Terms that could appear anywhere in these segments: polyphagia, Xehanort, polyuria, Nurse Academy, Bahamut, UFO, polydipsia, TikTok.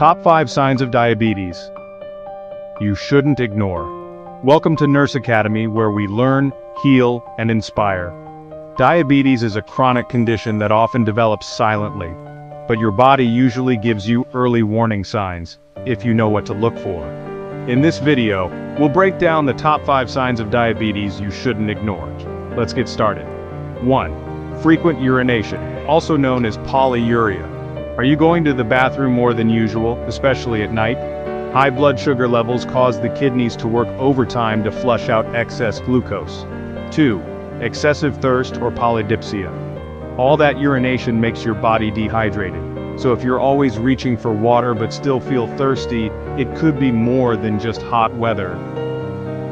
Top 5 Signs of Diabetes You Shouldn't Ignore. Welcome to Nurse Academy, where we learn, heal, and inspire. Diabetes is a chronic condition that often develops silently, but your body usually gives you early warning signs, if you know what to look for. In this video, we'll break down the top 5 signs of diabetes you shouldn't ignore. Let's get started. 1. Frequent urination, also known as polyuria. Are you going to the bathroom more than usual, especially at night? High blood sugar levels cause the kidneys to work overtime to flush out excess glucose. 2. Excessive thirst or polydipsia. All that urination makes your body dehydrated, so if you're always reaching for water but still feel thirsty, it could be more than just hot weather.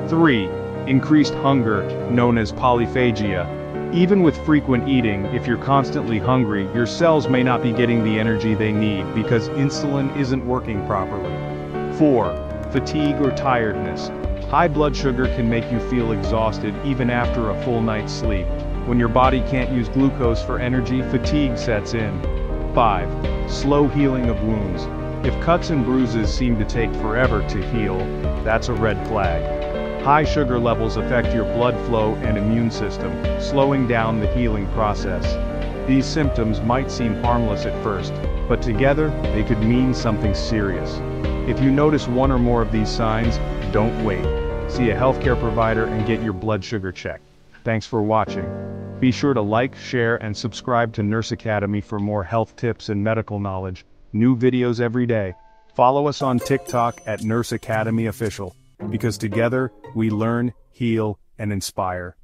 3. Increased hunger, known as polyphagia. Even with frequent eating, if you're constantly hungry, your cells may not be getting the energy they need because insulin isn't working properly. 4. Fatigue or tiredness. High blood sugar can make you feel exhausted even after a full night's sleep. When your body can't use glucose for energy, fatigue sets in. 5. Slow healing of wounds. If cuts and bruises seem to take forever to heal, that's a red flag. High sugar levels affect your blood flow and immune system, slowing down the healing process. These symptoms might seem harmless at first, but together, they could mean something serious. If you notice one or more of these signs, don't wait. See a healthcare provider and get your blood sugar checked. Thanks for watching. Be sure to like, share, and subscribe to Nurse Academy for more health tips and medical knowledge. New videos every day. Follow us on TikTok at Nurse Academy Official. Because together, we learn, heal, and inspire.